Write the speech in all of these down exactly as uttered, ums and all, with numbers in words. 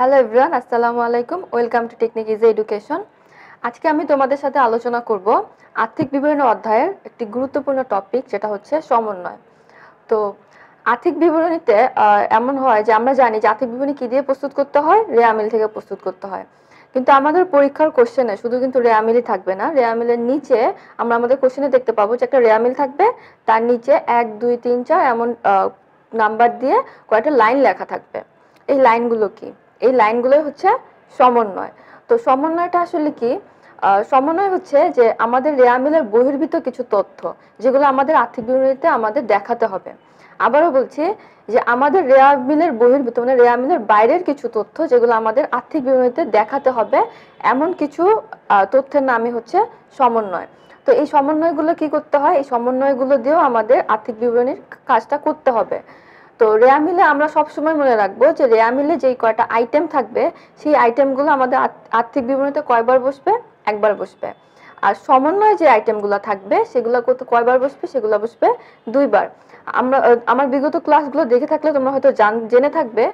Hello everyone अस्सलामु आलैकुम welcome to technique easy education. आज के आमी तुम्हारे साथे आलोचना करब आर्थिक विवरण अध्यायर एक गुरुत्वपूर्ण टपिक जेटा होच्छे समन्वय। तो आर्थिक विवरणीते एमन हय जे आमरा जानि जे आर्थिक विवरणी कि दिये प्रस्तुत करते हय, রেয়ামিল थेके प्रस्तुत करते हय, किन्तु आमादेर परीक्षार कोश्चेने शुधु किन्तु রেয়ামিলই थाकबे ना। রেয়ামিলের नीचे आमरा आमादेर कोश्चेने देखते पाबो जे एकटा রেয়ামিল थाकबे, तार नीचे एक दुई तीन चार एमन नाम्बार दिये कयटा लाइन लेखा थाकबे। एई लाइनगुलो कि এই লাইনগুলোই হচ্ছে সমন্বয়। তো সমন্বয়টা আসলে কি? সমন্বয় হচ্ছে যে আমাদের রেয়ামিলের বহির্ভূত কিছু তথ্য যেগুলো আমাদের আর্থিক বিবরণীতে আমাদের দেখাতে হবে। আবারও বলছি যে আমাদের রেয়ামিলের বহির্ভূত মানে রেয়ামিলের বাইরের কিছু তথ্য যেগুলো আমাদের আর্থিক বিবরণীতে দেখাতে হবে, এমন কিছু তথ্যের নামই হচ্ছে সমন্বয়। তো এই সমন্বয়গুলো কি করতে হয়? এই সমন্বয়গুলো দিয়েও আমাদের আর্থিক বিবরণীর কাজটা করতে হবে। তো রেয়ামিলে আমরা সব সময় মনে রাখবো যে রেয়ামিলে যেই কয়টা আইটেম থাকবে সেই আইটেমগুলো আমাদের আর্থিক বিবরণীতে কয়বার বসবে? একবার বসবে। আর সমন্বয় যে আইটেমগুলো থাকবে সেগুলো কত কয়বার বসবে? সেগুলো বসবে দুইবার। আমরা আমার বিগত ক্লাসগুলো দেখে থাকলে তোমরা হয়তো জেনে থাকবে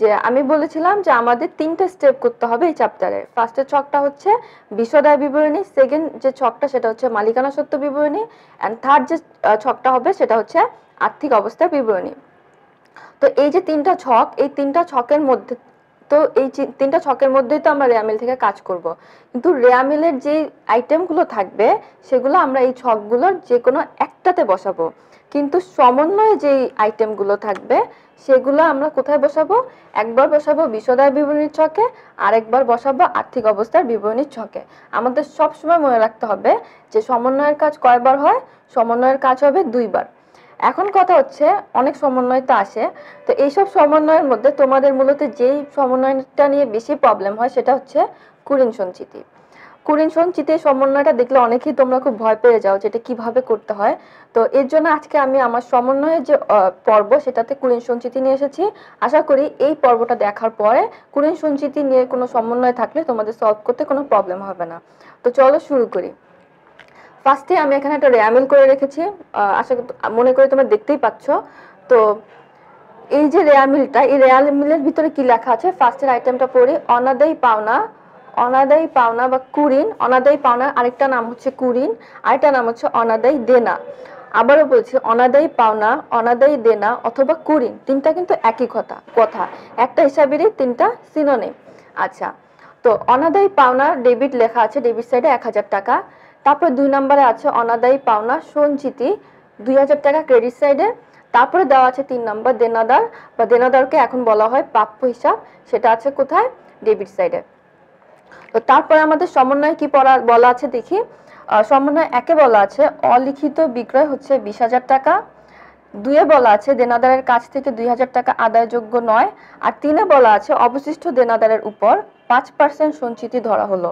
যে আমি বলেছিলাম যে আমাদের তিনটা স্টেপ করতে হবে এই চ্যাপ্টারে। ফার্স্টে ছকটা হচ্ছে বিশদায় বিবরণী, সেকেন্ড যে ছকটা সেটা হচ্ছে মালিকানা সত্ত্ব বিবরণী, এন্ড থার্ড যে ছকটা হবে সেটা হচ্ছে আর্থিক অবস্থা বিবরণী। তো এই যে তিনটা ছক, এই তিনটা ছকের মধ্যে তো এই তিনটা ছকের মধ্যেই তো আমরা রেয়ামিল থেকে কাজ করব, কিন্তু রেয়ামিলের যে আইটেমগুলো থাকবে সেগুলো আমরা এই ছকগুলোর যে কোনো একটাতে বসাবো, কিন্তু সমন্বয়ে যে আইটেমগুলো থাকবে সেগুলো আমরা কোথায় বসাবো? একবার বসাবো বিশদায় বিবরণীর ছকে, আরেকবার বসাবো আর্থিক অবস্থার বিবরণীর ছকে। আমাদের সবসময় মনে রাখতে হবে যে সমন্বয়ের কাজ কয়বার হয়? সমন্বয়ের কাজ হবে দুইবার। এখন কথা হচ্ছে অনেক সমন্বয় তো আসে, তো এইসব সমন্বয়ের মধ্যে তোমাদের মূলত যেই সমন্বয়টা নিয়ে বেশি প্রবলেম হয় সেটা হচ্ছে কুড়িন সঞ্চিতি। কুড়িন সঞ্চিতির সমন্বয়টা দেখলে অনেকেই তোমরা খুব ভয় পেয়ে যাও যেটা কিভাবে করতে হয়। তো এর জন্য আজকে আমি আমার সমন্বয়ের যে পর্ব সেটাতে কুড়িন সঞ্চিতি নিয়ে এসেছি। আশা করি এই পর্বটা দেখার পরে কুড়িন সঞ্চিতি নিয়ে কোনো সমন্বয় থাকলে তোমাদের সলভ করতে কোনো প্রবলেম হবে না। তো চলো শুরু করি। ফার্স্টে আমি এখানে একটা রেয়ামিল করে রেখেছি, আশা মনে করি তোমরা দেখতেই পাচ্ছ। তো এই যে রেয়ামিলটা, এই রেয়ামিলের ভিতরে কি লেখা আছে ফার্স্টের আইটেমটা পড়ি। অনাদায়ী পাওনা, অনাদায়ী পাওনা বা কুড়িন, অনাদায়ী পাওনা আরেকটা নাম হচ্ছে কুড়িন, আরেকটা নাম হচ্ছে অনাদায়ী দেনা। আবারও বলছি, অনাদায়ী পাওনা, অনাদায়ী দেনা অথবা কুড়িন তিনটা কিন্তু একই কথা কথা একটা হিসাবেরই তিনটা সিনোনিম। আচ্ছা, তো অনাদায়ী পাওনা ডেবিট লেখা আছে, ডেবিট সাইডে এক হাজার টাকা। তারপরে দুই নম্বরে আছে অনাদায়ী পাওনা সঞ্চিতি, দুই হাজার টাকা ক্রেডিট সাইডে। তারপরে দেওয়া আছে তিন নম্বর দেনাদার বা দেনাদারকে এখন বলা হয় প্রাপ্য হিসাব, সেটা আছে কোথায়? ডেবিট সাইডে। তো তারপরে আমাদের সমন্বয় কি পড়া বলা আছে দেখি। সমন্বয় একে বলা আছে অলিখিত বিক্রয় হচ্ছে বিশ হাজার টাকা, দুয়ে বলা আছে দেনাদারের কাছ থেকে দুই হাজার টাকা আদায়যোগ্য নয়, আর তিনে বলা আছে অবশিষ্ট দেনাদারের উপর পাঁচ পার্সেন্ট সঞ্চিতি ধরা হলো।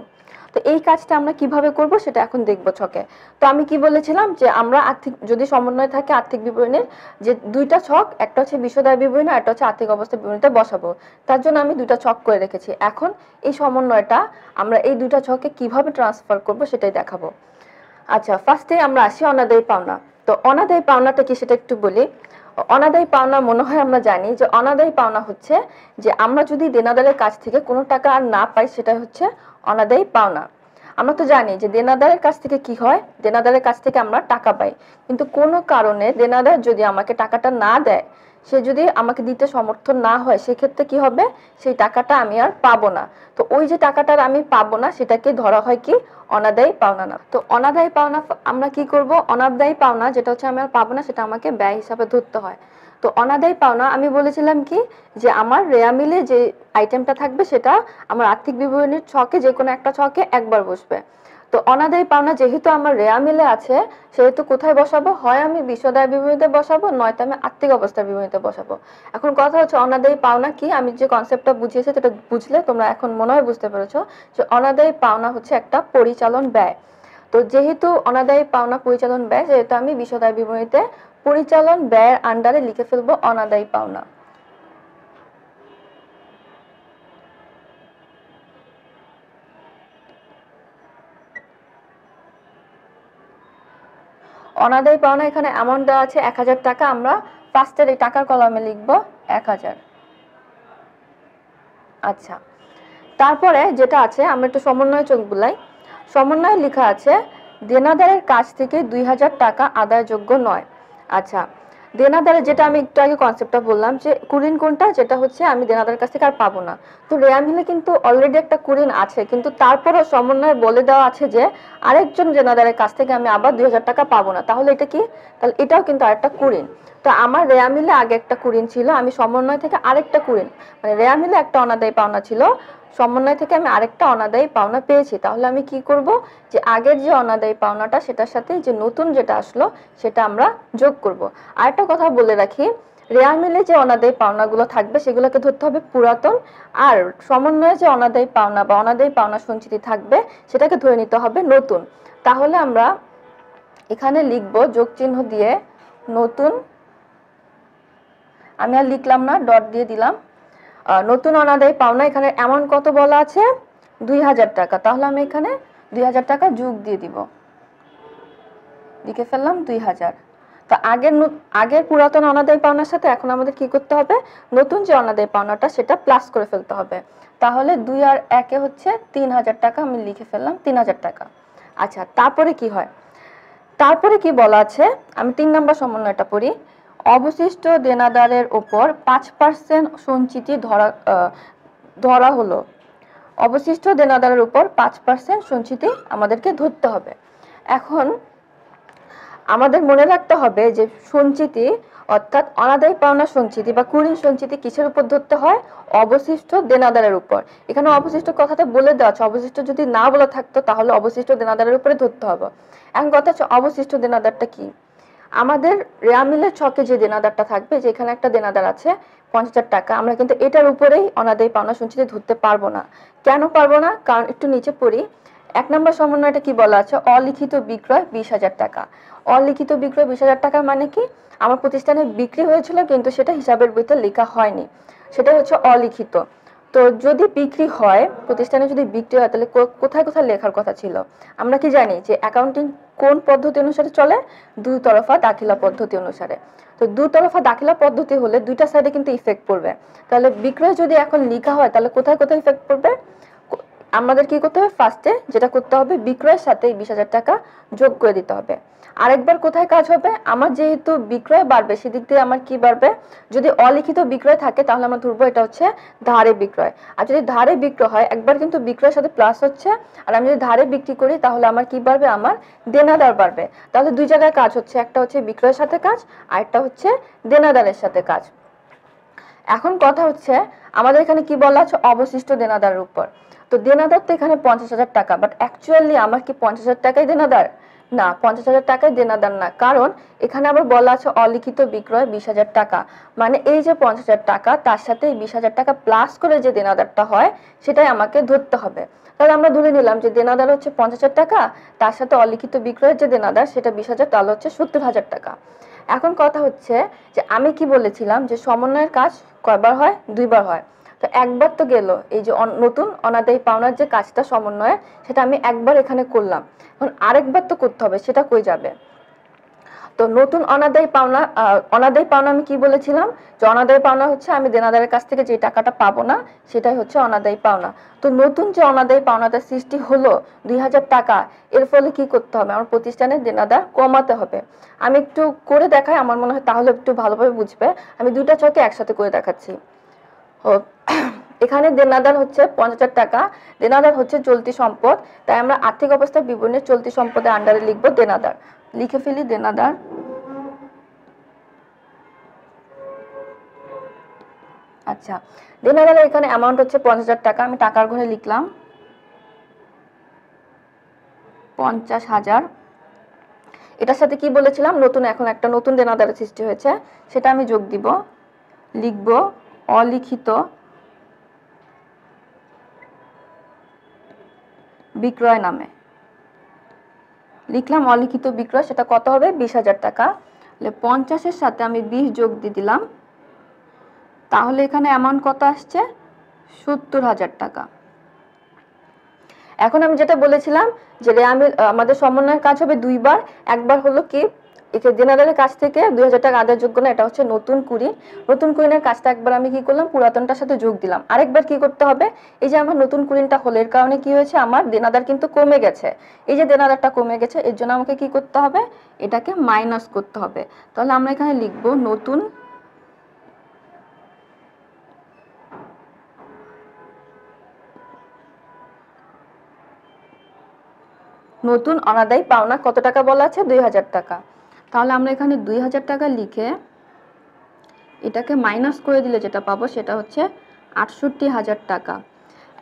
তো এই কাজটা আমরা কিভাবে করব সেটা এখন দেখব ছকে। তো আমি কি বলেছিলাম যে আমরা আর্থিক যদি সমন্বয় থাকে আর্থিক বিবরণের যে দুইটা ছক, একটা হচ্ছে বিশদায় বিবরণী আর একটা হচ্ছে আর্থিক অবস্থা বিবরণীতে বসাবো, তার জন্য আমি দুইটা ছক করে রেখেছি। এখন এই সমন্বয়টা আমরা এই দুইটা ছকে কিভাবে ট্রান্সফার করব সেটাই দেখাবো। আচ্ছা, ফার্স্টে আমরা আসি অনাদায়ী পাওনা। তো অনাদায়ী পাওনাটা কি সেটা একটু বলি। অনাদায়ী পাওনা মনে হয় আমরা জানি যে অনাদায়ী পাওনা হচ্ছে যে আমরা যদি দেনাদারের কাছ থেকে কোনো টাকা আর না পাই সেটা হচ্ছে অনাদায়ী পাওনা। আমরা তো জানি যে দেনাদারের কাছ থেকে কি হয়, দেনাদারের কাছ থেকে আমরা টাকা পাই, কিন্তু কোনো কারণে দেনাদার যদি আমাকে টাকাটা না দেয়, সে যদি আমাকে দিতে সমর্থ না হয়, সেক্ষেত্রে কি হবে? সেই টাকাটা আমি আর পাবো না। তো ওই যে টাকাটার আমি পাবো না সেটাকে ধরা হয় কি? অনাদায়ী পাওনা। না তো অনাদায়ী পাওনা আমরা কি করব? অনাদায়ী পাওনা যেটা হচ্ছে আমি আর পাবো না সেটা আমাকে ব্যয় হিসাবে ধরতে হয়। তো অনাদায়ী পাওনা আমি বলেছিলাম কি যে আমার রেয়ামিলে যে আইটেমটা থাকবে সেটা আমার আর্থিক বিবরণীর ছকে যে কোনো একটা ছকে একবার বসবে। তো অনাদায়ী পাওনা যেহেতু আমার রেয়ামিলে আছে সেহেতু কোথায় বসাবো? হয় আমি বিশদায় বিবরণীতে বসাবো, নয়তো আমি আর্থিক অবস্থা বিবরণীতে বসাবো। এখন কথা হচ্ছে অনাদায়ী পাওনা কি? আমি যে কনসেপ্টটা বুঝিয়েছি সেটা বুঝলে তোমরা এখন মনে হয় বুঝতে পেরেছো যে অনাদায়ী পাওনা হচ্ছে একটা পরিচালন ব্যয়। তো যেহেতু অনাদায়ী পাওনা পরিচালন ব্যয়, সেহেতু আমি বিশদায় বিবরণীতে পরিচালন ব্যয়ের আন্ডারে লিখে ফেলবো অনাদায়ী পাওনা। অনাদায়ী পাওনা এখানে অ্যামাউন্ট দেওয়া আছে এক হাজার টাকা, আমরা ফার্স্টের এই টাকার কলামে লিখবো এক হাজার। আচ্ছা তারপরে যেটা আছে আমরা একটু সমন্বয় চোখ বুলাই সমন্বয় লেখা আছে দেনাদারের কাছ থেকে দুই হাজার টাকা আদায়যোগ্য নয় আচ্ছা দেনাদারে যেটা আমি একটু আগে কনসেপ্টটা বললাম যে কুরিন কোনটা যেটা হচ্ছে আমি দেনাদারের কাছ থেকে আর পাবো না তো রেয়ামিলে কিন্তু অলরেডি একটা কুরিন আছে কিন্তু তারপরও সমন্বয় বলে দেওয়া আছে যে আরেকজন দেনাদারের কাছ থেকে আমি আবার দুই হাজার টাকা পাবো না তাহলে এটা কি তাহলে এটাও কিন্তু আরেকটা কুরিন তো আমার রেয়ামিলে আগে একটা কুরিন ছিল আমি সমন্বয় থেকে আরেকটা কুরিন মানে রেয়ামিলে একটা অনাদায়ী পাওনা ছিল সমন্বয় থেকে আমি আরেকটা অনাদায়ী পাওনা পেয়েছি তাহলে আমি কি করব যে আগের যে অনাদায়ী পাওনাটা সেটার সাথে যে নতুন যেটা আসলো সেটা আমরা যোগ করব আর একটা কথা বলে রাখি রেয়ামিলে যে অনাদায়ী পাওনাগুলো থাকবে সেগুলোকে ধরতে হবে পুরাতন আর সমন্বয়ে যে অনাদায়ী পাওনা বা অনাদায়ী পাওনা সঞ্চিতি থাকবে সেটাকে ধরে নিতে হবে নতুন তাহলে আমরা এখানে লিখব যোগ চিহ্ন দিয়ে নতুন আমি আর লিখলাম না ডট দিয়ে দিলাম নতুন অনাদায়ী পাওনা এখানে অ্যামাউন্ট কত বলা আছে দুই হাজার টাকা তাহলে আমি এখানে দুই হাজার টাকা যোগ দিয়ে দিব লিখে ফেললাম দুই হাজার তো আগের আগের পুরাতন অনাদায়ী পাওনার সাথে এখন আমাদের কি করতে হবে নতুন যে অনাদায়ী পাওনাটা সেটা প্লাস করে ফেলতে হবে তাহলে দুই আর এক এ হচ্ছে তিন হাজার টাকা আমি লিখে ফেললাম তিন হাজার টাকা আচ্ছা তারপরে কি হয় তারপরে কি বলা আছে আমি তিন নম্বর সমন্বয়টা পড়ি অবশিষ্ট দেনাদারের উপর পাঁচ পার্সেন্ট সঞ্চিতি ধরা ধরা হলো অবশিষ্ট দেনাদারের উপর পাঁচ পার্সেন্ট সঞ্চিতি আমাদেরকে ধরতে হবে এখন আমাদের মনে রাখতে হবে যে সঞ্চিতি অর্থাৎ অনাদায়ী পাওনা সঞ্চিতি বা কুরিন সঞ্চিতি কিসের উপর ধরতে হয় অবশিষ্ট দেনাদারের উপর এখানে অবশিষ্ট কথাটা বলে দেওয়া আছে অবশিষ্ট যদি না বলা থাকতো তাহলে অবশিষ্ট দেনাদারের উপরে ধরতে হবে এখন কথা হচ্ছে অবশিষ্ট দেনাদারটা কি আমাদের রেয়ামিলের ছকে যে দেনাদারটা থাকবে যে এখানে একটা দেনাদার আছে পঞ্চাশ হাজার টাকা আমরা কিন্তু এটার উপরেই অনাদায়ী পাওনা সঞ্চিতি ধরতে পারবো না কেন পারবো না কারণ একটু নিচে পড়ি এক নম্বর সমন্বয়টা কি বলা আছে অলিখিত বিক্রয় বিশ হাজার টাকা অলিখিত বিক্রয় বিশ হাজার টাকা মানে কি আমার প্রতিষ্ঠানে বিক্রি হয়েছিল কিন্তু সেটা হিসাবের বইতে লেখা হয়নি সেটা হচ্ছে অলিখিত তো যদি বিক্রি হয় প্রতিষ্ঠানে যদি বিক্রি হয় তাহলে কোথায় কোথায় লেখার কথা ছিল আমরা কি জানি যে অ্যাকাউন্টিং কোন পদ্ধতি অনুসারে চলে দুই তরফা দাখিলা পদ্ধতি অনুসারে তো দুই তরফা দাখিলা পদ্ধতি হলে দুইটা সাইডে কিন্তু ইফেক্ট পড়বে তাহলে বিক্রয় যদি এখন লেখা হয় তাহলে কোথায় কোথায় ইফেক্ট পড়বে আমাদের কি করতে হবে ফার্স্টে যেটা করতে হবে বিক্রয়ের সাথে বিশ হাজার টাকা যোগ করে দিতে হবে আরেকবার কোথায় কাজ হবে আমার যেহেতু বিক্রয় বাড়বে সেদিক দিয়ে আমার কি বাড়বে যদি অলিখিত বিক্রয় থাকে তাহলে আমরা ধরবো এটা হচ্ছে ধারে বিক্রয় আর যদি ধারে বিক্রয় হয় একবার কিন্তু বিক্রয়ের সাথে প্লাস হচ্ছে আর আমি যদি ধারে বিক্রি করি তাহলে আমার কি বাড়বে আমার দেনাদার বাড়বে তাহলে দুই জায়গায় কাজ হচ্ছে একটা হচ্ছে বিক্রয়ের সাথে কাজ আর একটা হচ্ছে দেনাদারের সাথে কাজ এখন কথা হচ্ছে আমাদের এখানে কি বলা আছে অবশিষ্ট দেনাদারের উপর তো দেনাদার তো এখানে পঞ্চাশ হাজার টাকা বাট অ্যাকচুয়ালি আমার কি পঞ্চাশ হাজার টাকাই দেনাদার না পঞ্চাশ হাজার টাকাই দেনাদার না কারণ এখানে আবার বলা আছে অলিখিত বিক্রয় বিশ হাজার টাকা মানে এই যে পঞ্চাশ হাজার টাকা তার সাথে এই বিশ হাজার টাকা প্লাস করে যে দেনাদারটা হয় সেটাই আমাকে ধরতে হবে তাহলে আমরা ধরে নিলাম যে দেনাদার হচ্ছে পঞ্চাশ হাজার টাকা তার সাথে অলিখিত বিক্রয়ের যে দেনাদার সেটা বিশ হাজার তাহলে হচ্ছে সত্তর হাজার টাকা এখন কথা হচ্ছে যে আমি কি বলেছিলাম যে সমন্বয়ের কাজ কয়বার হয় দুইবার হয় তো একবার তো গেল এই যে নতুন অনাদায়ী পাওনার যে কাজটা সমন্বয়ের সেটা আমি একবার এখানে করলাম এখন আরেকবার তো করতে হবে সেটা কই যাবে তো নতুন অনাদায়ী পাওনা অনাদায়ী পাওনা আমি কি বলেছিলাম যে অনাদায়ী পাওনা হচ্ছে আমি দেনাদারের কাছ থেকে যে টাকাটা পাবো না সেটাই হচ্ছে অনাদায়ী পাওনা তো নতুন যে অনাদায়ী পাওনাটা সৃষ্টি হলো দুই হাজার টাকা এর ফলে কি করতে হবে আমার প্রতিষ্ঠানের দেনাদার কমাতে হবে আমি একটু করে দেখাই আমার মনে হয় তাহলে একটু ভালোভাবে বুঝবে আমি দুইটা ছকে একসাথে করে দেখাচ্ছি এখানে দেনাদার হচ্ছে পঞ্চাশ হাজার টাকা দেনাদার হচ্ছে চলতি সম্পদ তাই আমরা আর্থিক অবস্থার বিবরণী চলতি সম্পদের আন্ডারে লিখব দেনাদার লিখে ফেলি দেনাদার আচ্ছা দেনাদার এখানে অ্যামাউন্ট হচ্ছে পঞ্চাশ হাজার টাকা আমি টাকার ঘরে লিখলাম পঞ্চাশ হাজার এটার সাথে কি বলেছিলাম নতুন এখন একটা নতুন দেনাদারের সৃষ্টি হয়েছে সেটা আমি যোগ দিব লিখব অলিখিত বিক্রয় নামে লিখলাম অলিখিত বিক্রয় সেটা কত হবে বিশ হাজার টাকা পঞ্চাশ এর সাথে আমি বিশ যোগ দিয়ে দিলাম তাহলে এখানে অ্যামাউন্ট কত আসছে সত্তর হাজার টাকা এখন আমি যেটা বলেছিলাম যে রেয়ামিল আমাদের সমন্বয়ের কাজ হবে দুইবার একবার হলো কি एक জেনারেলের কাছ থেকে দুই হাজার টাকা আদায়ের যোগ্য না, এটা হচ্ছে নতুন কুড়ি। নতুন কুড়িনের কাজটা একবার আমি কি করলাম, পুরাতনটার সাথে যোগ দিলাম। আরেকবার কি করতে হবে, এই যে আমার নতুন কুড়িটা হলো এর কারণে কি হয়েছে, আমার দেনাদার কিন্তু কমে গেছে। এই যে দেনাদারটা কমে গেছে এর জন্য আমাকে কি করতে হবে, এটাকে মাইনাস করতে হবে। তাহলে আমরা এখানে লিখবো নতুন নতুন অনাদায়ী পাওনা কত টাকা বলা আছে, দুই হাজার টাকা। তাহলে আমরা এখানে দুই হাজার টাকা লিখে এটাকে মাইনাস করে দিলে যেটা পাবো সেটা হচ্ছে আটষট্টি হাজার টাকা।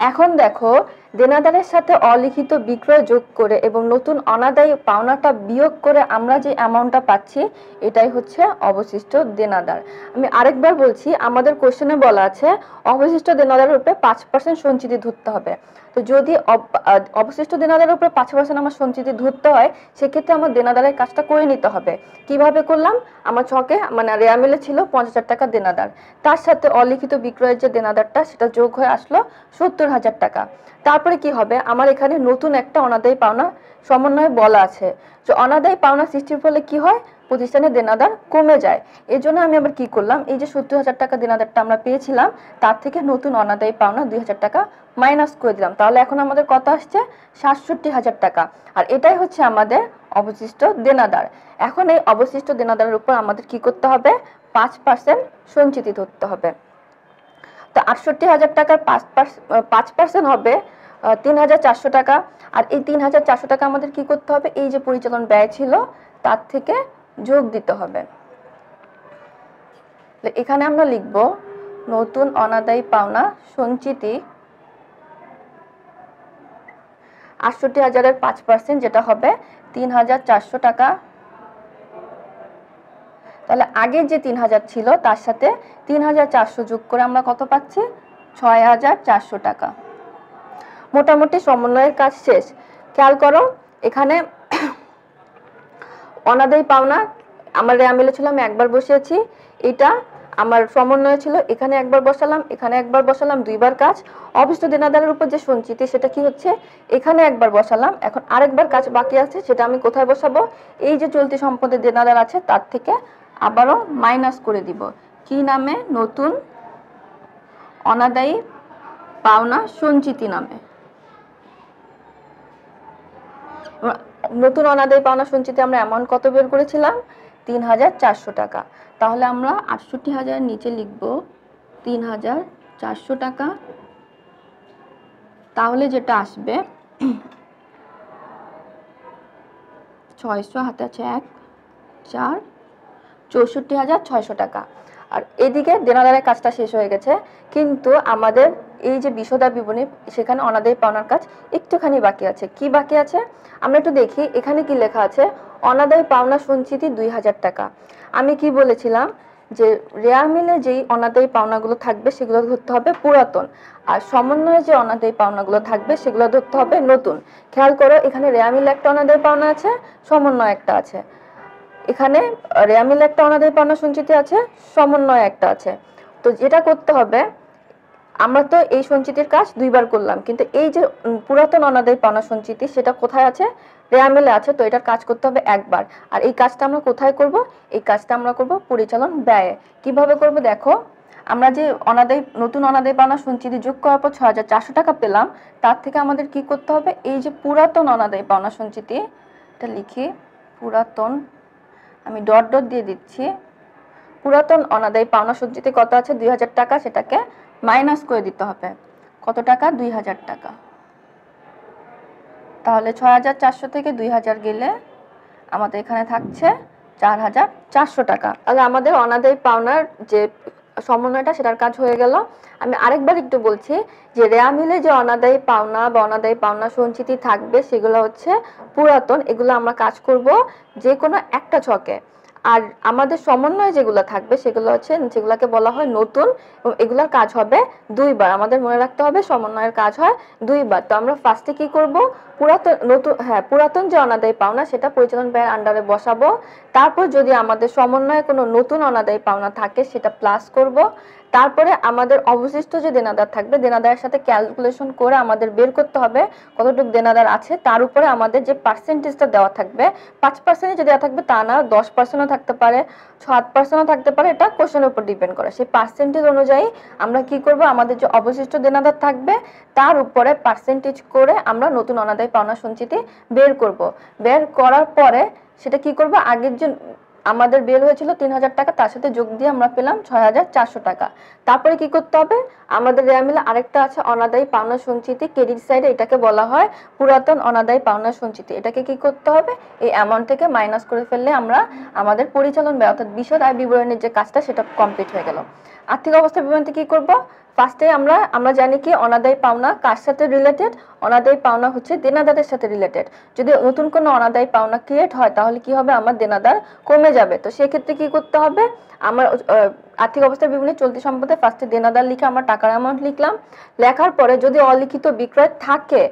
এখন দেখো দেনাদারের সাথে অলিখিত বিক্রয় যোগ করে এবং নতুন অনাদায়ী পাওনাটা বিয়োগ করে আমরা যে অ্যামাউন্টটা পাচ্ছি এটাই হচ্ছে অবশিষ্ট দেনাদার। আমি আরেকবার বলছি, আমাদের কোশ্চেনে বলা আছে অবশিষ্ট দেনাদারের উপরে পাঁচ পার্সেন্ট সঞ্চিতি ধরতে হবে। তো যদি অবশিষ্ট দেনাদারের উপরে পাঁচ পার্সেন্ট আমার সঞ্চিতি ধরতে হয় সেক্ষেত্রে আমার দেনাদারের কাজটা করে নিতে হবে। কিভাবে করলাম, আমার ছকে মানে রেয়া মিলে ছিল পঞ্চাশ হাজার টাকা দেনাদার, তার সাথে অলিখিত বিক্রয়ের যে দেনাদারটা সেটা যোগ হয়ে আসলো সত্তর হাজার টাকা। তারপরে কি হবে, আমার এখানে নতুন একটা অনাদায়ী পাওনা সমন্বয়ে বলা আছে যে অনাদায়ী পাওনা সৃষ্টির ফলে কি হয়, প্রতিষ্ঠানের দেনাদার কমে যায়। এই জন্য আমি আবার কি করলাম, এই যে সত্তর হাজার টাকা দেনাদারটা আমরা পেয়েছিলাম তার থেকে নতুন অনাদায়ী পাওনা দুই হাজার টাকা মাইনাস করে দিলাম। তাহলে এখন আমাদের কত আসছে, সাতষট্টি হাজার টাকা। আর এটাই হচ্ছে আমাদের অবশিষ্ট দেনাদার। এখন এই অবশিষ্ট দেনাদারের উপর আমাদের কি করতে হবে, পাঁচ পার্সেন্ট সঞ্চিতি ধরতে হবে। তো আটষট্টি হাজার টাকার পাঁচ পাঁচ পার্সেন্ট হবে তিন হাজার চারশো টাকা। আর এই তিন হাজার চারশো টাকা আমাদের কি করতে হবে, এই যে পরিচালন ব্যয় ছিল তার থেকে যোগ দিতে হবে। এখানে আমরা লিখব নতুন অনাদায়ী পাওনা সঞ্চিতি আটষট্টি হাজারের পাঁচ পার্সেন্ট যেটা হবে তিন হাজার চারশো টাকা। তাহলে আগের যে তিন হাজার ছিল তার সাথে তিন হাজার চারশো যোগ করে আমরা কত পাচ্ছি, ছয় হাজার চারশো টাকা। মোটামুটি সমন্বয়ের কাজ শেষ। খেয়াল করো এখানে অনাদায়ী পাওনা আমার রেয়ামিলে ছিল আমি একবার বসিয়েছি, এটা আমার সমন্বয় ছিল, এখানে একবার বসালাম এখানে একবার বসালাম, দুইবার কাজ। অবশিষ্ট দেনাদারের উপর যে সঞ্চিতি সেটা কি হচ্ছে, এখানে একবার বসালাম, এখন আরেকবার কাজ বাকি আছে সেটা আমি কোথায় বসাবো, এই যে চলতি সম্পদের দেনাদার আছে তার থেকে আবারও মাইনাস করে দিব। কি নামে, নতুন অনাদায়ী পাওনা সঞ্চিতি নামে। নতুন অনাদায়ী পাওনা সঞ্চিতি আমরা অ্যামাউন্ট কত বের করেছিলাম, তিন হাজার চারশো টাকা। তাহলে আমরা আটষট্টি হাজার নিচে লিখব তিন হাজার চারশো টাকা। তাহলে যেটা আসবে ছয়শো হাতে আছে এক চার চৌষট্টি হাজার ছয়শো টাকা। আর এদিকে দেনাদারের কাজটা শেষ হয়ে গেছে, কিন্তু আমাদের এই যে বিশদা বিবরণী সেখানে অনাদায়ী পাওনার কাজ একটুখানি বাকি আছে। কি বাকি আছে আমরা একটু দেখি, এখানে কি লেখা আছে, অনাদায়ী পাওনা সঞ্চিতি দুই হাজার টাকা। আমি কি বলেছিলাম যে রেয়ার মিলে যেই অনাদায়ী পাওনাগুলো থাকবে সেগুলো ধরতে হবে পুরাতন, আর সমন্বয়ে যে অনাদায়ী পাওনাগুলো থাকবে সেগুলো ধরতে হবে নতুন। খেয়াল করো এখানে রেয়ার মিলে একটা অনাদায়ী পাওনা আছে, সমন্বয় একটা আছে, এখানে রেয়ার মিলে একটা অনাদায়ী পাওনা সঞ্চিতি আছে, সমন্বয় একটা আছে। তো যেটা করতে হবে, আমরা তো এই সঞ্চিতির কাজ দুইবার করলাম, কিন্তু এই যে পুরাতন অনাদায়ী পাওনা সঞ্চিতি সেটা কোথায় আছে, রেয়ামেলে আছে, তো এটার কাজ করতে হবে একবার। আর এই কাজটা আমরা কোথায় করব, এই কাজটা আমরা করব পরিচালন ব্যয়ে। কিভাবে করব দেখো, আমরা যে অনাদায়ী নতুন অনাদায়ী পাওনা সঞ্চিতি যোগ করার পর ছয় হাজার চারশো টাকা পেলাম, তার থেকে আমাদের কি করতে হবে, এই যে পুরাতন অনাদায়ী পাওনা সঞ্চিতি, এটা লিখি পুরাতন, আমি ডট ডট দিয়ে দিচ্ছি। পুরাতন অনাদায়ী পাওনা সঞ্চিতি কত আছে, দুই হাজার টাকা, সেটাকে মাইনাস করে দিতে হবে। কত টাকা, দুই হাজার টাকা। তাহলে ছয় হাজার চারশো থেকে দুই হাজার গেলে আমাদের এখানে থাকছে চার হাজার চারশো টাকা। তাহলে আমাদের অনাদায়ী পাওনার যে সমন্বয়টা সেটার কাজ হয়ে গেল। আমি আরেকবার একটু বলছি যে রেয়া মিলে যে অনাদায়ী পাওনা বা অনাদায়ী পাওনা সঞ্চিতি থাকবে সেগুলো হচ্ছে পুরাতন, এগুলো আমরা কাজ করব যে কোনো একটা ছকে। আর আমাদের সমন্বয় যেগুলো থাকবে সেগুলো হচ্ছে, সেগুলোকে বলা হয় নতুন, এগুলোর কাজ হবে দুইবার। আমাদের মনে রাখতে হবে সমন্বয়ের কাজ হয় দুইবার। তো আমরা ফার্স্টে কি করব, পুরাতন নতুন হ্যাঁ পুরাতন যে অনাদায়ী পাওনা সেটা পরিচালন ব্যয়ের আন্ডারে বসাবো। তারপর যদি আমাদের সমন্বয়ে কোনো নতুন অনাদায়ী পাওনা থাকে সেটা প্লাস করব। তারপরে আমাদের অবশিষ্ট যে দেনাদার থাকবে দেনাদারের সাথে ক্যালকুলেশন করে আমাদের বের করতে হবে কতটুক দেনাদার আছে তার উপরে আমাদের যে পার্সেন্টেজটা দেওয়া থাকবে পাঁচ পার্সেন্ট যদি দেওয়া থাকবে তা না দশ পার্সেন্টও থাকতে পারে সাত পার্সেন্টও থাকতে পারে এটা কোশ্চেনের উপর ডিপেন্ড করে সেই পার্সেন্টেজ অনুযায়ী আমরা কি করব আমাদের যে অবশিষ্ট দেনাদার থাকবে তার উপরে পার্সেন্টেজ করে আমরা নতুন অনাদায় পাওনা সঞ্চিতি বের করব বের করার পরে সেটা কি করব আগের যে আমাদের বিল হয়েছিল তিন হাজার টাকা তার সাথে যোগ দিয়ে আমরা পেলাম ছয় হাজার চারশো টাকা তারপরে কি করতে হবে আমাদের রেয়ামিলা আরেকটা আছে অনাদায়ী পাওনা সঞ্চিতি ক্রেডিট সাইডে এটাকে বলা হয় পুরাতন অনাদায়ী পাওনা সঞ্চিতি এটাকে কি করতে হবে এই অ্যামাউন্ট থেকে মাইনাস করে ফেললে আমরা আমাদের পরিচালন ব্যয় অর্থাৎ বিশদ আয় বিবরণের যে কাজটা সেটা কমপ্লিট হয়ে গেল আর্থিক অবস্থা বিবরণীতে কি করব ফার্স্টে আমরা আমরা জানি কি অনাদায়ী পাওনা কার সাথে রিলেটেড অনাদায়ী পাওনা হচ্ছে দেনাদারের সাথে রিলেটেড যদি নতুন কোনো অনাদায়ী পাওনা ক্রিয়েট হয় তাহলে কি হবে আমার দেনাদার কমে যাবে তো সেই ক্ষেত্রে কি করতে হবে আমার আর্থিক অবস্থার বিবরণী চলতি সম্পদে ফার্স্টে দেনাদার লিখে আমরা টাকার অ্যামাউন্ট লিখলাম লেখার পরে যদি অলিখিত বিক্রয় থাকে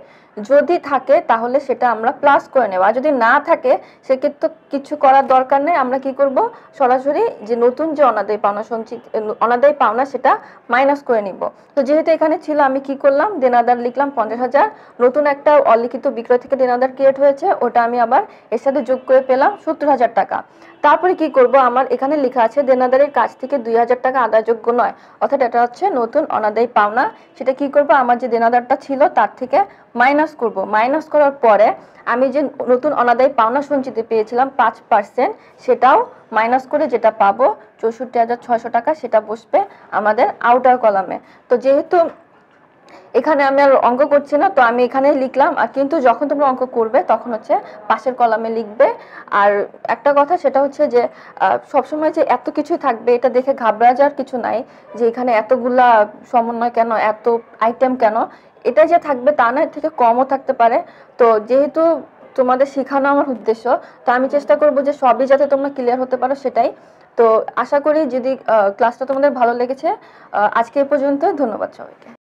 যদি থাকে তাহলে সেটা আমরা প্লাস করে নেব আর যদি না থাকে সেক্ষেত্রে কিছু করার দরকার নেই আমরা কি করব সরাসরি যে নতুন যে অনাদায়ী পাওনা সঞ্চিত অনাদায়ী পাওনা সেটা মাইনাস করে নিব তো যেহেতু এখানে ছিল আমি কি করলাম দেনাদার লিখলাম পঞ্চাশ হাজার নতুন একটা অলিখিত বিক্রয় থেকে দেনাদার ক্রিয়েট হয়েছে ওটা আমি আবার এর সাথে যোগ করে পেলাম সত্তর হাজার টাকা তারপরে কি করব আমার এখানে লেখা আছে দেনাদারের কাছ থেকে দুই হাজার টাকা আদায়যোগ্য নয় অর্থাৎ এটা হচ্ছে নতুন অনাদায়ী পাওনা সেটা কি করব আমার যে দেনাদারটা ছিল তার থেকে মাইনাস করব মাইনাস করার পরে আমি যে নতুন অনাদায়ী পাওনা সঞ্চিতি পেয়েছিলাম পাঁচ পার্সেন্ট সেটাও মাইনাস করে যেটা পাবো চৌষট্টি হাজার ছয়শো টাকা সেটা বসবে আমাদের আউটার কলামে তো যেহেতু এখানে আমি আর অঙ্ক করছি না তো আমি এখানে লিখলাম আর কিন্তু যখন তোমরা অঙ্ক করবে তখন হচ্ছে পাশের কলামে লিখবে আর একটা কথা সেটা হচ্ছে যে সবসময় যে এত কিছু থাকবে এটা দেখে ঘাবড়া যাওয়ার কিছু নাই যে এখানে এতগুলা সমন্বয় কেন এত আইটেম কেন এটা যে থাকবে তা না থেকে কমও থাকতে পারে তো যেহেতু তোমাদের শেখানো আমার উদ্দেশ্য তো আমি চেষ্টা করব যে সবই যাতে তোমরা ক্লিয়ার হতে পারো সেটাই তো আশা করি যদি ক্লাসটা তোমাদের ভালো লেগেছে আজকে এই পর্যন্ত ধন্যবাদ সবাইকে।